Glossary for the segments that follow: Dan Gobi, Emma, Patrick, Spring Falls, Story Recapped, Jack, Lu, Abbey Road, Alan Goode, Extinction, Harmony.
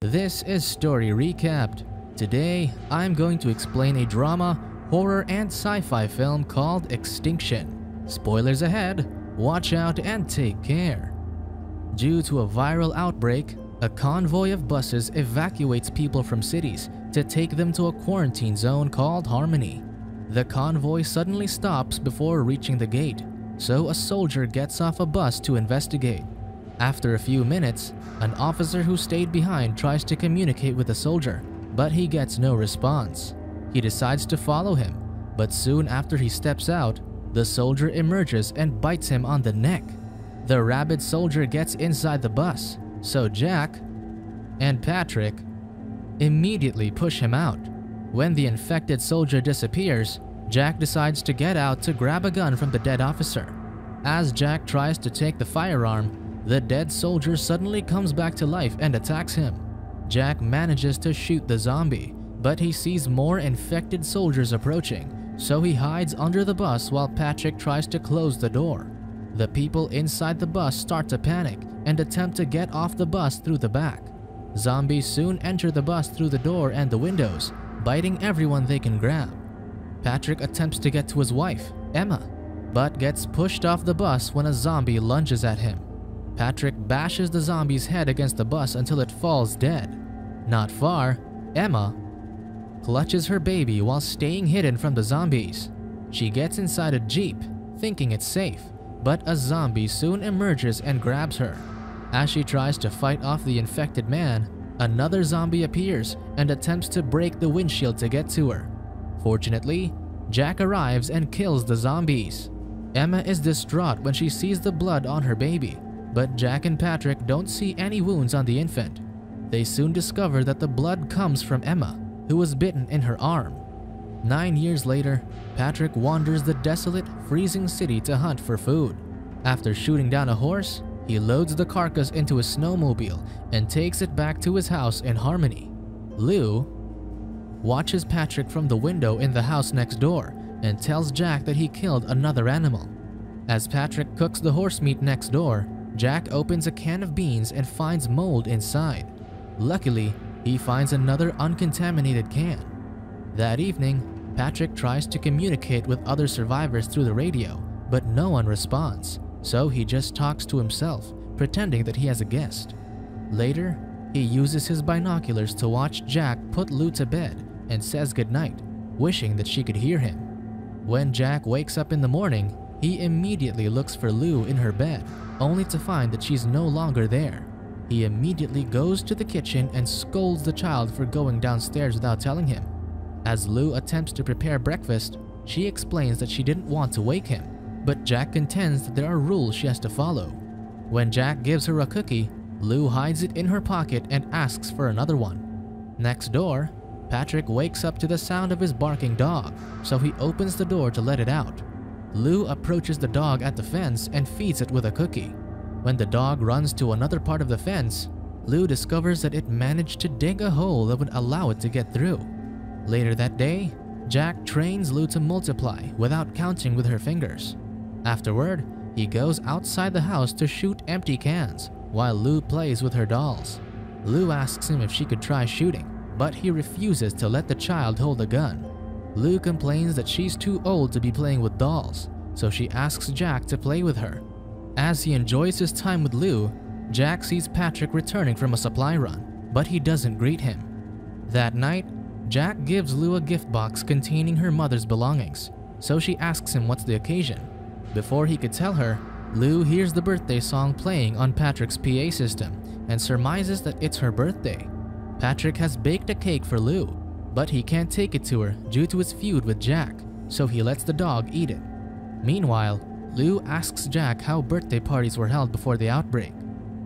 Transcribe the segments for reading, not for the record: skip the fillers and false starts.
This is Story Recapped. Today, I'm going to explain a drama, horror, and sci-fi film called Extinction. Spoilers ahead, watch out and take care. Due to a viral outbreak, a convoy of buses evacuates people from cities to take them to a quarantine zone called Harmony. The convoy suddenly stops before reaching the gate, so a soldier gets off a bus to investigate. After a few minutes, an officer who stayed behind tries to communicate with the soldier, but he gets no response. He decides to follow him, but soon after he steps out, the soldier emerges and bites him on the neck. The rabid soldier gets inside the bus, so Jack and Patrick immediately push him out. When the infected soldier disappears, Jack decides to get out to grab a gun from the dead officer. As Jack tries to take the firearm, the dead soldier suddenly comes back to life and attacks him. Jack manages to shoot the zombie, but he sees more infected soldiers approaching, so he hides under the bus while Patrick tries to close the door. The people inside the bus start to panic and attempt to get off the bus through the back. Zombies soon enter the bus through the door and the windows, biting everyone they can grab. Patrick attempts to get to his wife, Emma, but gets pushed off the bus when a zombie lunges at him. Patrick bashes the zombie's head against the bus until it falls dead. Not far, Emma clutches her baby while staying hidden from the zombies. She gets inside a jeep, thinking it's safe, but a zombie soon emerges and grabs her. As she tries to fight off the infected man, another zombie appears and attempts to break the windshield to get to her. Fortunately, Jack arrives and kills the zombies. Emma is distraught when she sees the blood on her baby, but Jack and Patrick don't see any wounds on the infant. They soon discover that the blood comes from Emma, who was bitten in her arm. 9 years later, Patrick wanders the desolate, freezing city to hunt for food. After shooting down a horse, he loads the carcass into a snowmobile and takes it back to his house in Harmony. Lu watches Patrick from the window in the house next door and tells Jack that he killed another animal. As Patrick cooks the horse meat next door, Jack opens a can of beans and finds mold inside. Luckily, he finds another uncontaminated can. That evening, Patrick tries to communicate with other survivors through the radio, but no one responds, so he just talks to himself, pretending that he has a guest. Later, he uses his binoculars to watch Jack put Lu to bed and says goodnight, wishing that she could hear him. When Jack wakes up in the morning, he immediately looks for Lu in her bed, only to find that she's no longer there. He immediately goes to the kitchen and scolds the child for going downstairs without telling him. As Lu attempts to prepare breakfast, she explains that she didn't want to wake him, but Jack contends that there are rules she has to follow. When Jack gives her a cookie, Lu hides it in her pocket and asks for another one. Next door, Patrick wakes up to the sound of his barking dog, so he opens the door to let it out. Lu approaches the dog at the fence and feeds it with a cookie. When the dog runs to another part of the fence, Lu discovers that it managed to dig a hole that would allow it to get through. Later that day, Jack trains Lu to multiply without counting with her fingers. Afterward, he goes outside the house to shoot empty cans while Lu plays with her dolls. Lu asks him if she could try shooting, but he refuses to let the child hold the gun. Lu complains that she's too old to be playing with dolls, so she asks Jack to play with her. As he enjoys his time with Lu, Jack sees Patrick returning from a supply run, but he doesn't greet him. That night, Jack gives Lu a gift box containing her mother's belongings, so she asks him what's the occasion. Before he could tell her, Lu hears the birthday song playing on Patrick's PA system and surmises that it's her birthday. Patrick has baked a cake for Lu, but he can't take it to her due to his feud with Jack, so he lets the dog eat it. Meanwhile, Lu asks Jack how birthday parties were held before the outbreak.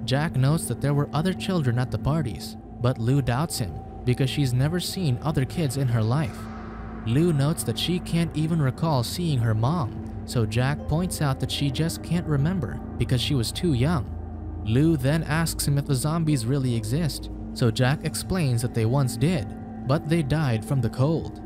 Jack notes that there were other children at the parties, but Lu doubts him because she's never seen other kids in her life. Lu notes that she can't even recall seeing her mom, so Jack points out that she just can't remember because she was too young. Lu then asks him if the zombies really exist, so Jack explains that they once did, but they died from the cold.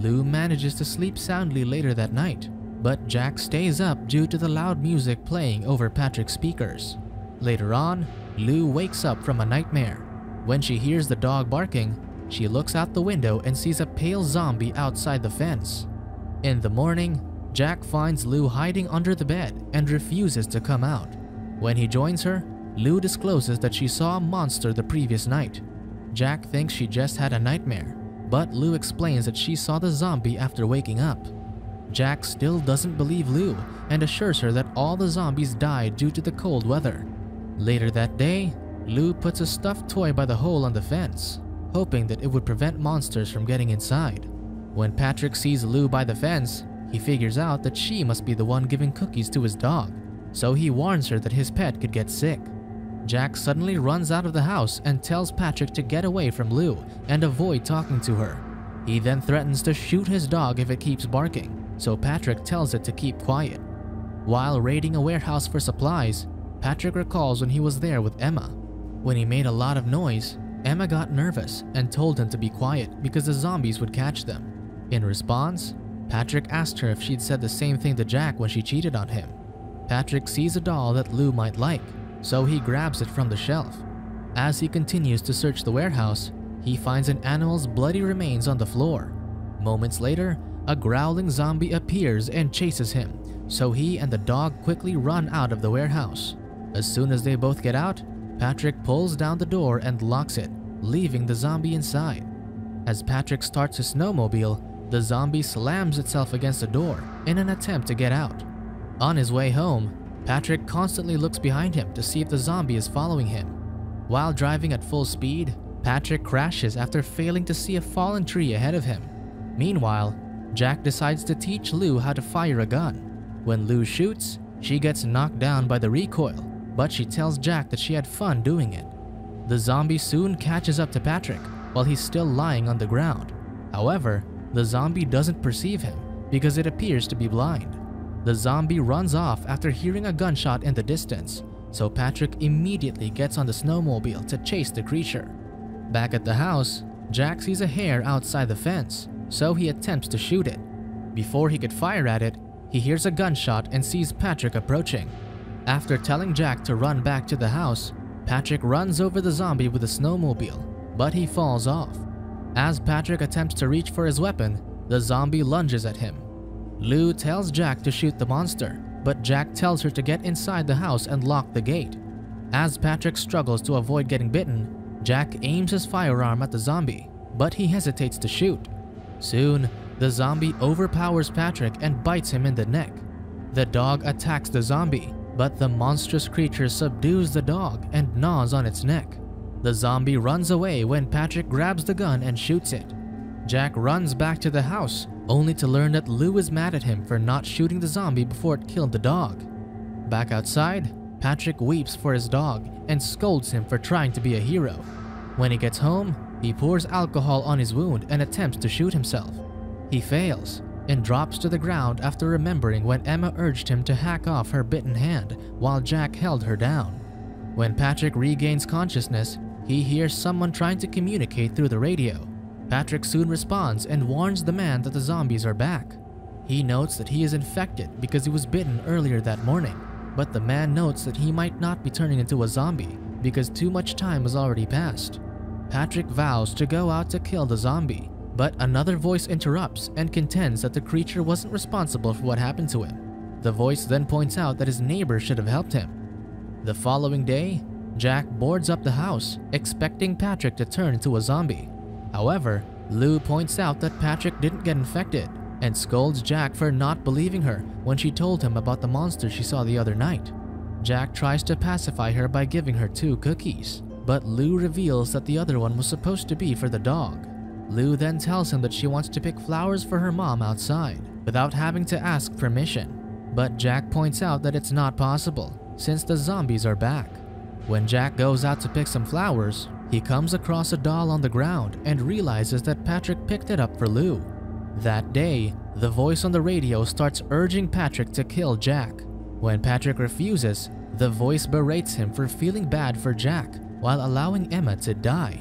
Lu manages to sleep soundly later that night, but Jack stays up due to the loud music playing over Patrick's speakers. Later on, Lu wakes up from a nightmare. When she hears the dog barking, she looks out the window and sees a pale zombie outside the fence. In the morning, Jack finds Lu hiding under the bed and refuses to come out. When he joins her, Lu discloses that she saw a monster the previous night. Jack thinks she just had a nightmare, but Lu explains that she saw the zombie after waking up. Jack still doesn't believe Lu and assures her that all the zombies died due to the cold weather. Later that day, Lu puts a stuffed toy by the hole on the fence, hoping that it would prevent monsters from getting inside. When Patrick sees Lu by the fence, he figures out that she must be the one giving cookies to his dog, so he warns her that his pet could get sick. Jack suddenly runs out of the house and tells Patrick to get away from Lu and avoid talking to her. He then threatens to shoot his dog if it keeps barking, so Patrick tells it to keep quiet. While raiding a warehouse for supplies, Patrick recalls when he was there with Emma. When he made a lot of noise, Emma got nervous and told him to be quiet because the zombies would catch them. In response, Patrick asked her if she'd said the same thing to Jack when she cheated on him. Patrick sees a doll that Lu might like, so he grabs it from the shelf. As he continues to search the warehouse, he finds an animal's bloody remains on the floor. Moments later, a growling zombie appears and chases him, so he and the dog quickly run out of the warehouse. As soon as they both get out, Patrick pulls down the door and locks it, leaving the zombie inside. As Patrick starts his snowmobile, the zombie slams itself against the door in an attempt to get out. On his way home, Patrick constantly looks behind him to see if the zombie is following him. While driving at full speed, Patrick crashes after failing to see a fallen tree ahead of him. Meanwhile, Jack decides to teach Lu how to fire a gun. When Lu shoots, she gets knocked down by the recoil, but she tells Jack that she had fun doing it. The zombie soon catches up to Patrick while he's still lying on the ground. However, the zombie doesn't perceive him because it appears to be blind. The zombie runs off after hearing a gunshot in the distance, so Patrick immediately gets on the snowmobile to chase the creature. Back at the house, Jack sees a hare outside the fence, so he attempts to shoot it. Before he could fire at it, he hears a gunshot and sees Patrick approaching. After telling Jack to run back to the house, Patrick runs over the zombie with a snowmobile, but he falls off. As Patrick attempts to reach for his weapon, the zombie lunges at him. Lu tells Jack to shoot the monster, but Jack tells her to get inside the house and lock the gate. As Patrick struggles to avoid getting bitten, Jack aims his firearm at the zombie, but he hesitates to shoot. Soon, the zombie overpowers Patrick and bites him in the neck. The dog attacks the zombie, but the monstrous creature subdues the dog and gnaws on its neck. The zombie runs away when Patrick grabs the gun and shoots it. Jack runs back to the house, only to learn that Lu is mad at him for not shooting the zombie before it killed the dog. Back outside, Patrick weeps for his dog and scolds him for trying to be a hero. When he gets home, he pours alcohol on his wound and attempts to shoot himself. He fails and drops to the ground after remembering when Emma urged him to hack off her bitten hand while Jack held her down. When Patrick regains consciousness, he hears someone trying to communicate through the radio. Patrick soon responds and warns the man that the zombies are back. He notes that he is infected because he was bitten earlier that morning, but the man notes that he might not be turning into a zombie because too much time has already passed. Patrick vows to go out to kill the zombie, but another voice interrupts and contends that the creature wasn't responsible for what happened to him. The voice then points out that his neighbor should have helped him. The following day, Jack boards up the house, expecting Patrick to turn into a zombie. However, Lu points out that Patrick didn't get infected and scolds Jack for not believing her when she told him about the monster she saw the other night. Jack tries to pacify her by giving her 2 cookies, but Lu reveals that the other one was supposed to be for the dog. Lu then tells him that she wants to pick flowers for her mom outside without having to ask permission, but Jack points out that it's not possible since the zombies are back. When Jack goes out to pick some flowers, he comes across a doll on the ground and realizes that Patrick picked it up for Lu. That day, the voice on the radio starts urging Patrick to kill Jack. When Patrick refuses, the voice berates him for feeling bad for Jack while allowing Emma to die.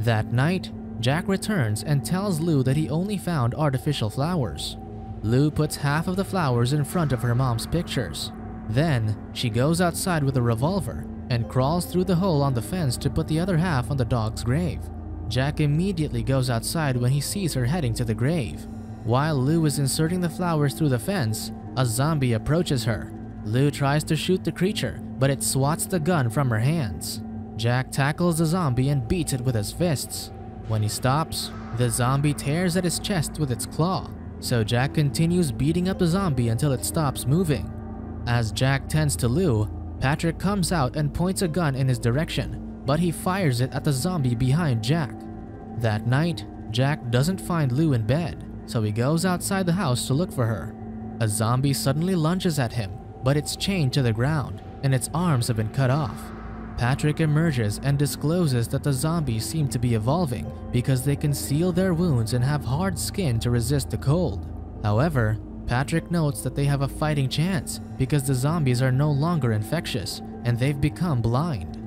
That night, Jack returns and tells Lu that he only found artificial flowers. Lu puts half of the flowers in front of her mom's pictures. Then, she goes outside with a revolver and crawls through the hole on the fence to put the other half on the dog's grave. Jack immediately goes outside when he sees her heading to the grave. While Lu is inserting the flowers through the fence, a zombie approaches her. Lu tries to shoot the creature, but it swats the gun from her hands. Jack tackles the zombie and beats it with his fists. When he stops, the zombie tears at his chest with its claw, so Jack continues beating up the zombie until it stops moving. As Jack tends to Lu, Patrick comes out and points a gun in his direction, but he fires it at the zombie behind Jack. That night, Jack doesn't find Lu in bed, so he goes outside the house to look for her. A zombie suddenly lunges at him, but it's chained to the ground and its arms have been cut off. Patrick emerges and discloses that the zombies seem to be evolving because they can seal their wounds and have hard skin to resist the cold. However, Patrick notes that they have a fighting chance because the zombies are no longer infectious and they've become blind.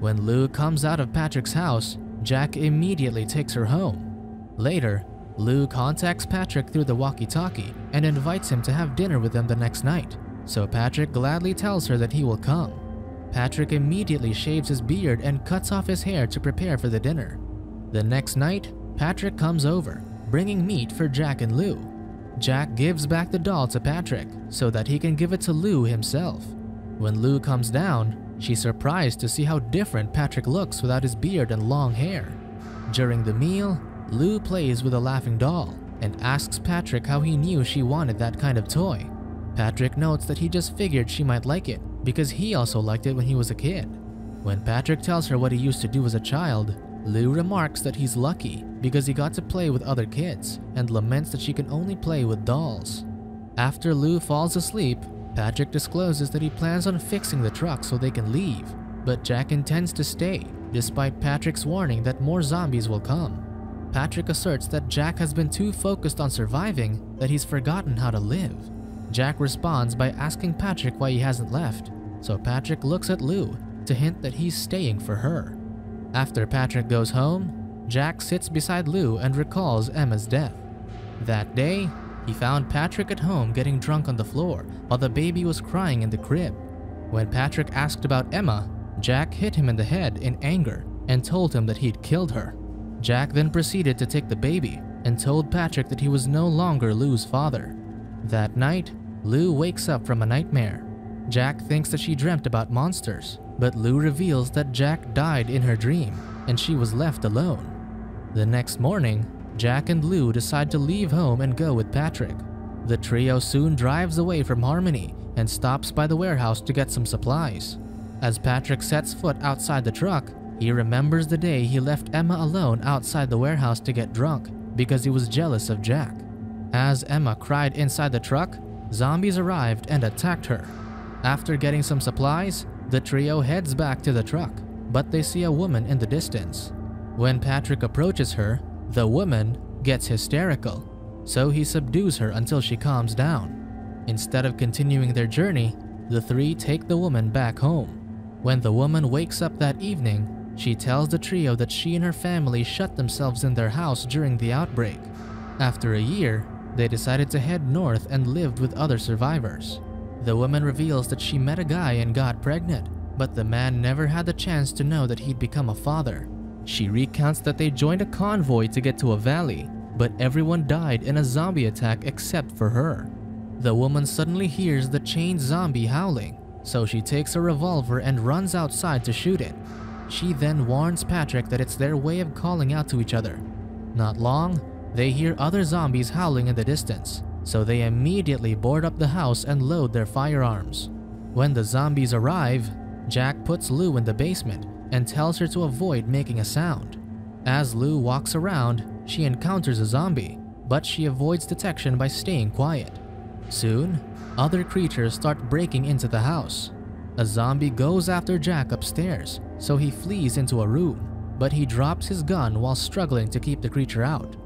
When Lu comes out of Patrick's house, Jack immediately takes her home. Later, Lu contacts Patrick through the walkie-talkie and invites him to have dinner with them the next night, so Patrick gladly tells her that he will come. Patrick immediately shaves his beard and cuts off his hair to prepare for the dinner. The next night, Patrick comes over, bringing meat for Jack and Lu. Jack gives back the doll to Patrick so that he can give it to Lu himself. When Lu comes down, she's surprised to see how different Patrick looks without his beard and long hair. During the meal, Lu plays with a laughing doll and asks Patrick how he knew she wanted that kind of toy. Patrick notes that he just figured she might like it because he also liked it when he was a kid. When Patrick tells her what he used to do as a child, Lu remarks that he's lucky because he got to play with other kids and laments that she can only play with dolls. After Lu falls asleep, Patrick discloses that he plans on fixing the truck so they can leave, but Jack intends to stay despite Patrick's warning that more zombies will come. Patrick asserts that Jack has been too focused on surviving that he's forgotten how to live. Jack responds by asking Patrick why he hasn't left, so Patrick looks at Lu to hint that he's staying for her. After Patrick goes home, Jack sits beside Lu and recalls Emma's death. That day, he found Patrick at home getting drunk on the floor while the baby was crying in the crib. When Patrick asked about Emma, Jack hit him in the head in anger and told him that he'd killed her. Jack then proceeded to take the baby and told Patrick that he was no longer Lu's father. That night, Lu wakes up from a nightmare. Jack thinks that she dreamt about monsters, but Lu reveals that Jack died in her dream and she was left alone. The next morning, Jack and Lu decide to leave home and go with Patrick. The trio soon drives away from Harmony and stops by the warehouse to get some supplies. As Patrick sets foot outside the truck, he remembers the day he left Emma alone outside the warehouse to get drunk because he was jealous of Jack. As Emma cried inside the truck, zombies arrived and attacked her. After getting some supplies, the trio heads back to the truck, but they see a woman in the distance. When Patrick approaches her, the woman gets hysterical, so he subdues her until she calms down. Instead of continuing their journey, the three take the woman back home. When the woman wakes up that evening, she tells the trio that she and her family shut themselves in their house during the outbreak. After a year, they decided to head north and lived with other survivors. The woman reveals that she met a guy and got pregnant, but the man never had the chance to know that he'd become a father. She recounts that they joined a convoy to get to a valley, but everyone died in a zombie attack except for her. The woman suddenly hears the chained zombie howling, so she takes a revolver and runs outside to shoot it. She then warns Patrick that it's their way of calling out to each other. Not long, they hear other zombies howling in the distance, so they immediately board up the house and load their firearms. When the zombies arrive, Jack puts Lu in the basement and tells her to avoid making a sound. As Lu walks around, she encounters a zombie, but she avoids detection by staying quiet. Soon, other creatures start breaking into the house. A zombie goes after Jack upstairs, so he flees into a room, but he drops his gun while struggling to keep the creature out.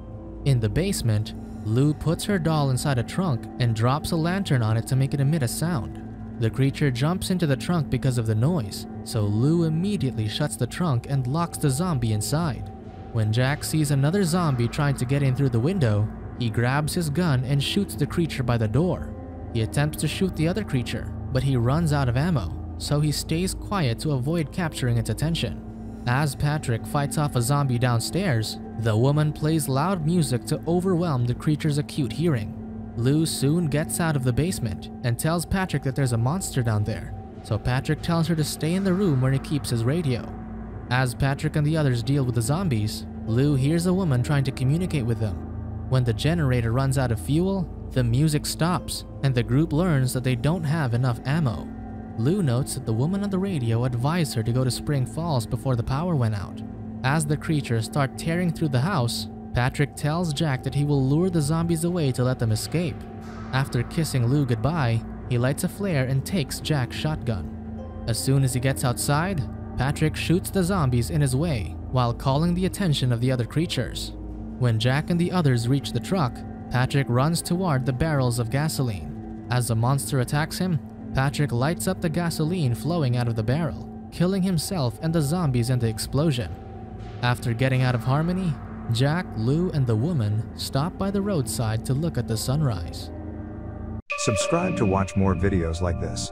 In the basement, Lu puts her doll inside a trunk and drops a lantern on it to make it emit a sound. The creature jumps into the trunk because of the noise, so Lu immediately shuts the trunk and locks the zombie inside. When Jack sees another zombie trying to get in through the window, he grabs his gun and shoots the creature by the door. He attempts to shoot the other creature, but he runs out of ammo, so he stays quiet to avoid capturing its attention. As Patrick fights off a zombie downstairs, the woman plays loud music to overwhelm the creature's acute hearing. Lu soon gets out of the basement and tells Patrick that there's a monster down there, so Patrick tells her to stay in the room where he keeps his radio. As Patrick and the others deal with the zombies, Lu hears a woman trying to communicate with them. When the generator runs out of fuel, the music stops, and the group learns that they don't have enough ammo. Lu notes that the woman on the radio advised her to go to Spring Falls before the power went out. As the creatures start tearing through the house, Patrick tells Jack that he will lure the zombies away to let them escape. After kissing Lu goodbye, he lights a flare and takes Jack's shotgun. As soon as he gets outside, Patrick shoots the zombies in his way while calling the attention of the other creatures. When Jack and the others reach the truck, Patrick runs toward the barrels of gasoline. As the monster attacks him, Patrick lights up the gasoline flowing out of the barrel, killing himself and the zombies in the explosion. After getting out of Harmony, Jack, Lu, and the woman stop by the roadside to look at the sunrise. Subscribe to watch more videos like this.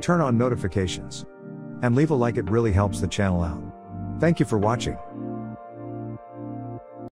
Turn on notifications. And leave a like, it really helps the channel out. Thank you for watching.